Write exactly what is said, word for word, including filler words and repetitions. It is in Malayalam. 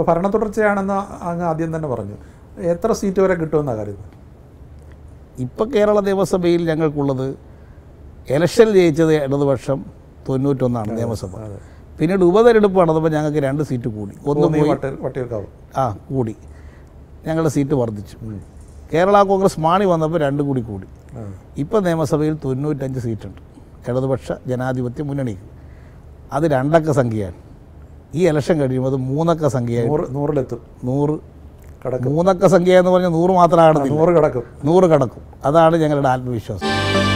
അപ്പോൾ ഭരണ തുടർച്ചയാണെന്ന് അങ്ങ് ആദ്യം തന്നെ പറഞ്ഞു. എത്ര സീറ്റ് വരെ കിട്ടുമെന്നാണ് കരുതുന്നത്? ഇപ്പോൾ കേരള നിയമസഭയിൽ ഞങ്ങൾക്കുള്ളത് എലക്ഷൻ ജയിച്ചത് ഇടതുപക്ഷം തൊണ്ണൂറ്റൊന്നാണ് നിയമസഭ. പിന്നീട് ഉപതെരഞ്ഞെടുപ്പ് നടന്നപ്പോൾ ഞങ്ങൾക്ക് രണ്ട് സീറ്റ് കൂടി, ഒന്ന് വട്ടിയൂർക്കാവ് ആ കൂടി, ഞങ്ങളുടെ സീറ്റ് വർദ്ധിച്ചു. കേരള കോൺഗ്രസ് മാണി വന്നപ്പോൾ രണ്ടും കൂടി കൂടി. ഇപ്പോൾ നിയമസഭയിൽ തൊണ്ണൂറ്റഞ്ച് സീറ്റുണ്ട് ഇടതുപക്ഷ ജനാധിപത്യ മുന്നണിക്ക്. അത് രണ്ടക്ക സംഖ്യയാണ്. ഈ ഇലക്ഷൻ കഴിയുമ്പോൾ അത് മൂന്നക്ക സംഖ്യ, നൂറിലെത്തും. നൂറ് മൂന്നക്ക സംഖ്യ എന്ന് പറഞ്ഞാൽ നൂറ് മാത്രമാണ്, നൂറ് കടക്കും നൂറ് കടക്കും. അതാണ് ഞങ്ങളുടെ ആത്മവിശ്വാസം.